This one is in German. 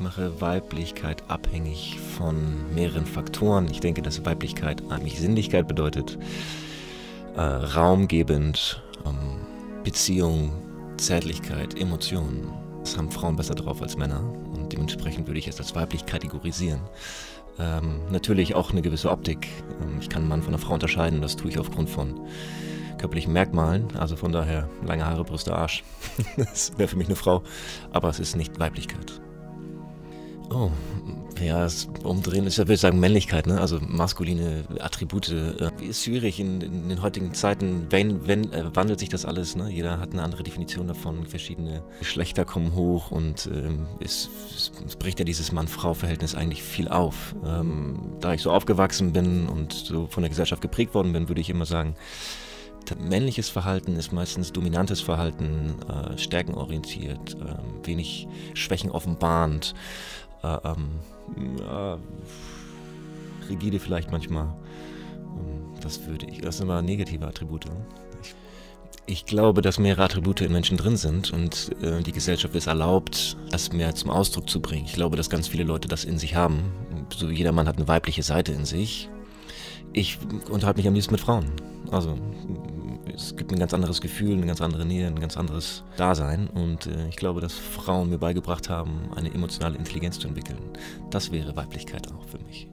Ich mache Weiblichkeit abhängig von mehreren Faktoren. Ich denke, dass Weiblichkeit eigentlich Sinnlichkeit bedeutet, raumgebend, Beziehung, Zärtlichkeit, Emotionen. Das haben Frauen besser drauf als Männer und dementsprechend würde ich es als weiblich kategorisieren. Natürlich auch eine gewisse Optik. Ich kann einen Mann von einer Frau unterscheiden, das tue ich aufgrund von körperlichen Merkmalen. Also von daher, lange Haare, Brüste, Arsch. Das wäre für mich eine Frau, aber es ist nicht Weiblichkeit. Oh, ja, das Umdrehen ist ja, würde ich sagen, Männlichkeit, ne? Also maskuline Attribute. Ist schwierig in den heutigen Zeiten, wandelt sich das alles, ne? Jeder hat eine andere Definition davon, verschiedene Geschlechter kommen hoch und es bricht ja dieses Mann-Frau-Verhältnis eigentlich viel auf. Da ich so aufgewachsen bin und so von der Gesellschaft geprägt worden bin, würde ich immer sagen, männliches Verhalten ist meistens dominantes Verhalten, stärkenorientiert, wenig Schwächen offenbarend, rigide vielleicht manchmal. Das sind immer negative Attribute. Ich glaube, dass mehrere Attribute in Menschen drin sind und die Gesellschaft es erlaubt, das mehr zum Ausdruck zu bringen. Ich glaube, dass ganz viele Leute das in sich haben. So, jeder Mann hat eine weibliche Seite in sich. Ich unterhalte mich am liebsten mit Frauen. Also es gibt ein ganz anderes Gefühl, eine ganz andere Nähe, ein ganz anderes Dasein. Und ich glaube, dass Frauen mir beigebracht haben, eine emotionale Intelligenz zu entwickeln. Das wäre Weiblichkeit auch für mich.